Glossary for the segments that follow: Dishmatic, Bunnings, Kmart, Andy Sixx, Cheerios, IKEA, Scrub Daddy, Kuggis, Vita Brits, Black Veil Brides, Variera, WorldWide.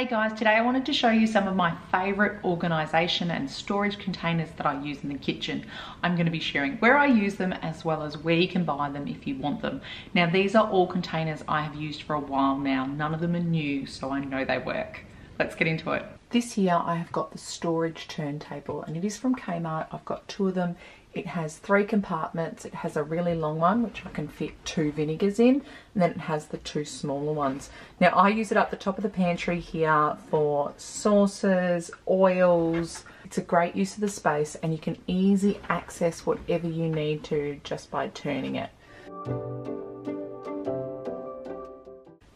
Hey guys, today I wanted to show you some of my favorite organization and storage containers that I use in the kitchen. I'm going to be sharing where I use them as well as where you can buy them if you want them. Now these are all containers I have used for a while now. None of them are new, so I know they work. Let's get into it. This year I have got the storage turntable and it is from Kmart. I've got two of them. It has three compartments. It has a really long one, which I can fit two vinegars in, and then it has the two smaller ones. Now I use it up the top of the pantry here for sauces, oils. It's a great use of the space and you can easily access whatever you need to just by turning it.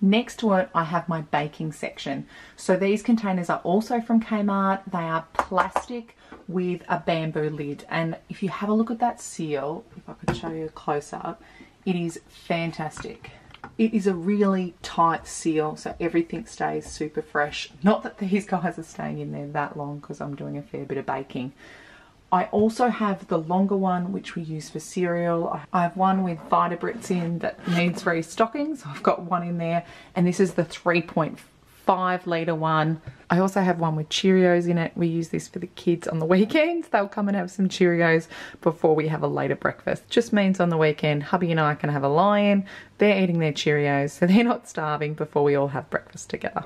Next to it, I have my baking section. So these containers are also from Kmart. They are plastic with a bamboo lid. And if you have a look at that seal, if I could show you a close up, it is fantastic. It is a really tight seal, so everything stays super fresh. Not that these guys are staying in there that long because I'm doing a fair bit of baking. I also have the longer one which we use for cereal. I have one with Vita Brits in that needs restocking, so I've got one in there, and this is the 3.5 litre one. I also have one with Cheerios in it. We use this for the kids on the weekends. They'll come and have some Cheerios before we have a later breakfast. Just means on the weekend hubby and I can have a lie-in. They're eating their Cheerios so they're not starving before we all have breakfast together.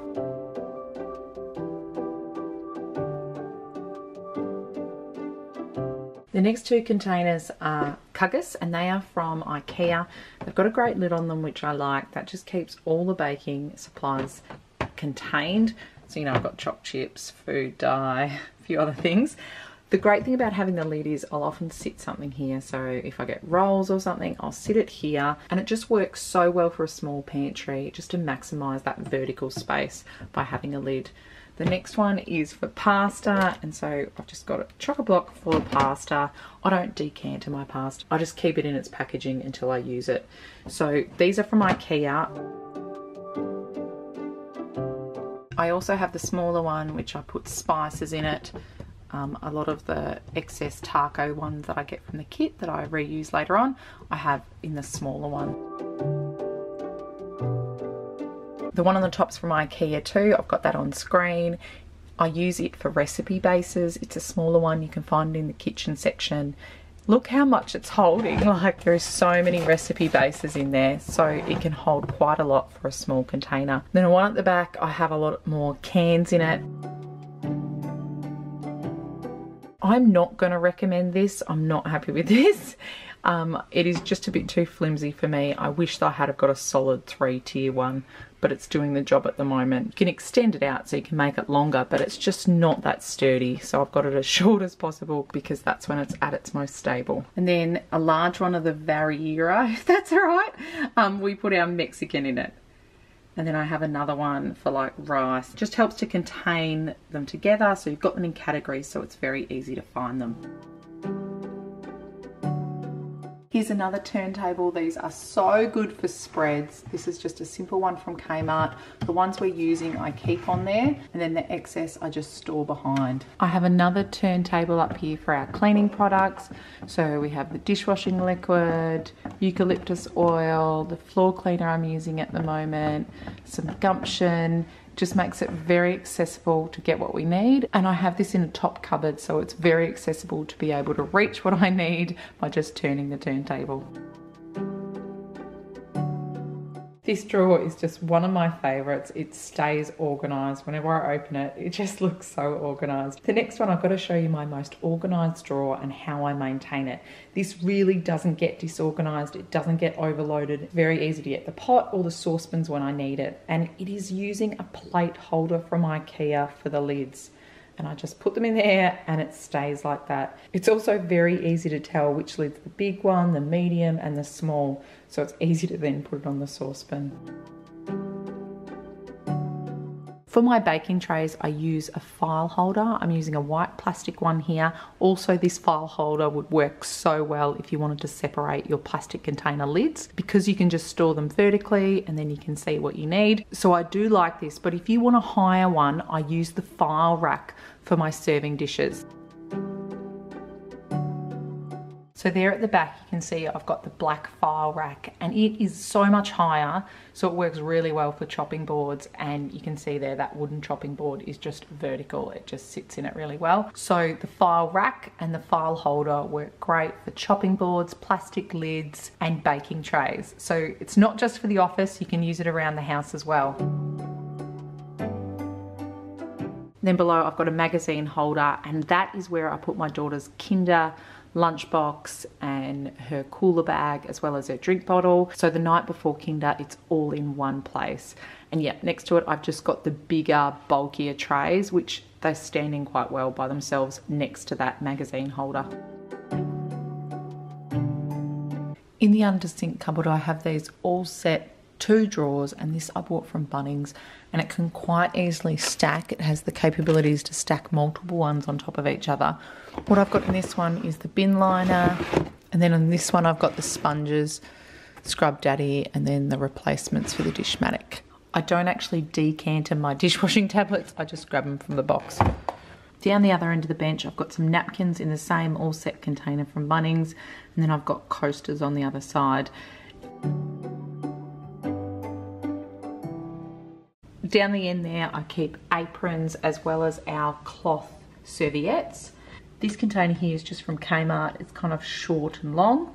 The next two containers are Kuggis and they are from IKEA. They've got a great lid on them which I like. That just keeps all the baking supplies contained. So you know I've got choc chips, food dye, a few other things. The great thing about having the lid is I'll often sit something here. So if I get rolls or something, I'll sit it here and it just works so well for a small pantry just to maximise that vertical space by having a lid. The next one is for pasta, and so I've just got a chock-a-block full of pasta. I don't decanter my pasta. I just keep it in its packaging until I use it. So these are from IKEA. I also have the smaller one, which I put spices in it. A lot of the excess taco ones that I get from the kit that I reuse later on, I have in the smaller one. The one on the top's from IKEA too. I've got that on screen. I use it for recipe bases. It's a smaller one. You can find it in the kitchen section. Look how much it's holding. Like there is so many recipe bases in there. So it can hold quite a lot for a small container. Then the one at the back, I have a lot more cans in it. I'm not going to recommend this. I'm not happy with this. It is just a bit too flimsy for me. I wish that I had got a solid 3-tier one, but it's doing the job at the moment. You can extend it out so you can make it longer, but it's just not that sturdy. So I've got it as short as possible because that's when it's at its most stable. And then a large one of the Variera, if that's all right, we put our Mexican in it. And then I have another one for like rice. Just helps to contain them together. So you've got them in categories, so it's very easy to find them. Here's another turntable. These are so good for spreads. This is just a simple one from Kmart. The ones we're using I keep on there, and then the excess I just store behind. I have another turntable up here for our cleaning products. So we have the dishwashing liquid, eucalyptus oil, the floor cleaner I'm using at the moment, some gumption. Just makes it very accessible to get what we need. And I have this in a top cupboard, so it's very accessible to be able to reach what I need by just turning the turntable. This drawer is just one of my favorites. It stays organized. Whenever I open it, it just looks so organized. The next one, I've got to show you my most organized drawer and how I maintain it. This really doesn't get disorganized. It doesn't get overloaded. Very easy to get the pot or the saucepans when I need it. And it is using a plate holder from IKEA for the lids. And I just put them in there and it stays like that. It's also very easy to tell which lid's the big one, the medium and the small. So it's easy to then put it on the saucepan. For my baking trays, I use a file holder. I'm using a white plastic one here. Also, this file holder would work so well if you wanted to separate your plastic container lids because you can just store them vertically and then you can see what you need. So I do like this, but if you want a higher one, I use the file rack for my serving dishes. So there at the back, you can see I've got the black file rack and it is so much higher. So it works really well for chopping boards. And you can see there that wooden chopping board is just vertical. It just sits in it really well. So the file rack and the file holder work great for chopping boards, plastic lids and baking trays. So it's not just for the office, you can use it around the house as well. Then below I've got a magazine holder and that is where I put my daughter's Kinder lunchbox and her cooler bag as well as her drink bottle. So the night before Kinder, it's all in one place. And yeah, next to it I've just got the bigger, bulkier trays, which they stand in quite well by themselves next to that magazine holder. In the under-sink cupboard I have these all set two drawers, and this I bought from Bunnings and it can quite easily stack. It has the capabilities to stack multiple ones on top of each other. What I've got in this one is the bin liner, and then on this one I've got the sponges, Scrub Daddy, and then the replacements for the Dishmatic. I don't actually decanter my dishwashing tablets, I just grab them from the box. Down the other end of the bench I've got some napkins in the same all set container from Bunnings, and then I've got coasters on the other side. Down the end there I keep aprons as well as our cloth serviettes. This container here is just from Kmart. It's kind of short and long.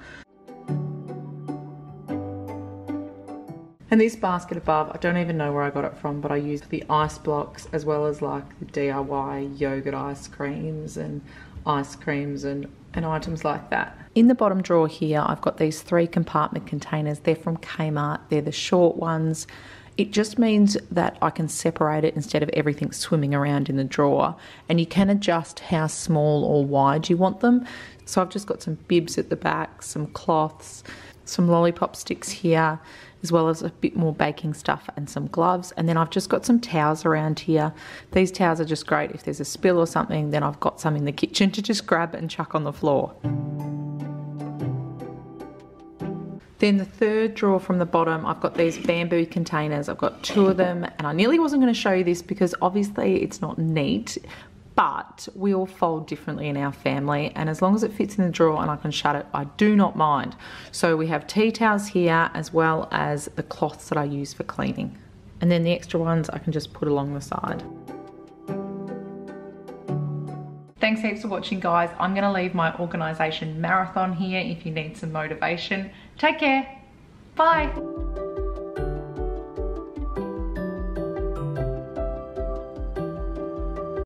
And this basket above, I don't even know where I got it from, but I use the ice blocks as well as like the DIY yogurt ice creams and items like that. In the bottom drawer here I've got these three compartment containers. They're from Kmart. They're the short ones. It just means that I can separate it instead of everything swimming around in the drawer, and you can adjust how small or wide you want them. So I've just got some bibs at the back, some cloths, some lollipop sticks here, as well as a bit more baking stuff and some gloves. And then I've just got some towels around here. These towels are just great if there's a spill or something, then I've got some in the kitchen to just grab and chuck on the floor. Then the third drawer from the bottom, I've got these bamboo containers. I've got two of them, and I nearly wasn't going to show you this because obviously it's not neat, but we all fold differently in our family, and as long as it fits in the drawer and I can shut it, I do not mind. So we have tea towels here as well as the cloths that I use for cleaning. And then the extra ones I can just put along the side. Thanks heaps for watching, guys. I'm going to leave my organisation marathon here if you need some motivation. Take care. Bye.